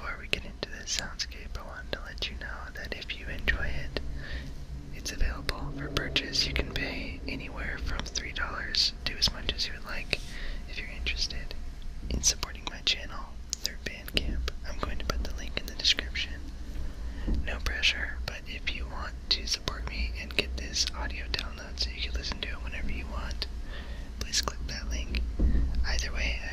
before we get into this soundscape, I wanted to let you know that if you enjoy it, it's available for purchase. You can pay anywhere from $3 to as much as you would like. If you're interested in supporting my channel through Bandcamp, I'm going to put the link in the description. No pressure, but if you want to support me and get this audio download so you can listen to it whenever you want, please click that link. Either way,